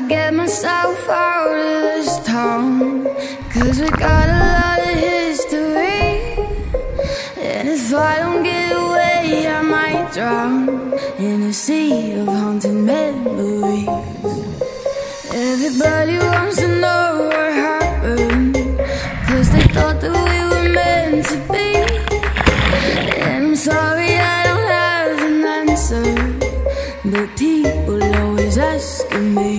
to get myself out of this town, 'cause we got a lot of history, and if I don't get away I might drown in a sea of haunted memories. Everybody wants to know what happened, 'cause they thought that we were meant to be. And I'm sorry I don't have an answer, but people always asking me.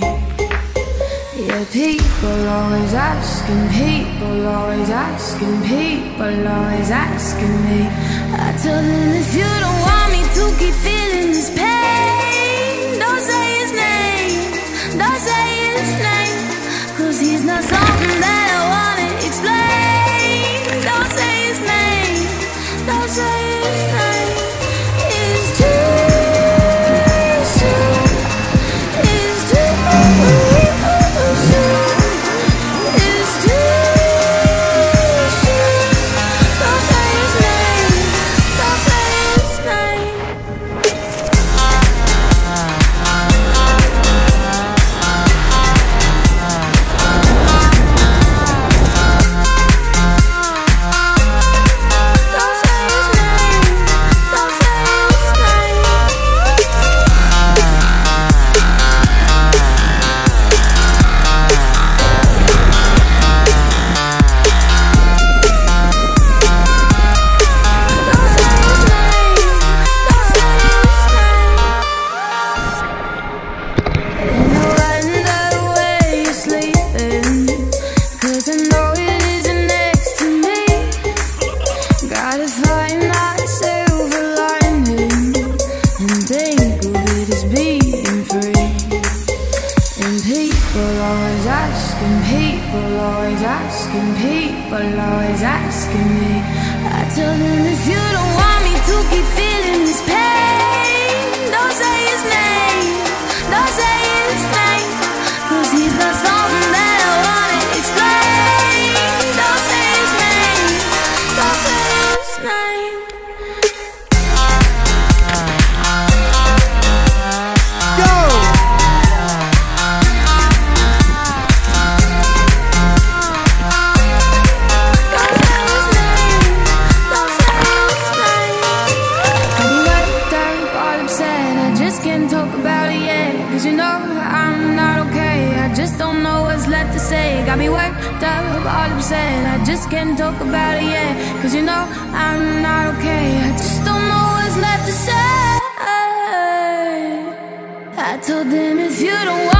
Yeah, people always asking, people always asking, people always asking me. I tell them, if you don't want me to keep feeling this pain, don't say his name, don't say his name, 'cause he's not something that I wanna explain. Don't say his name, don't say his name. It's too soon. You don't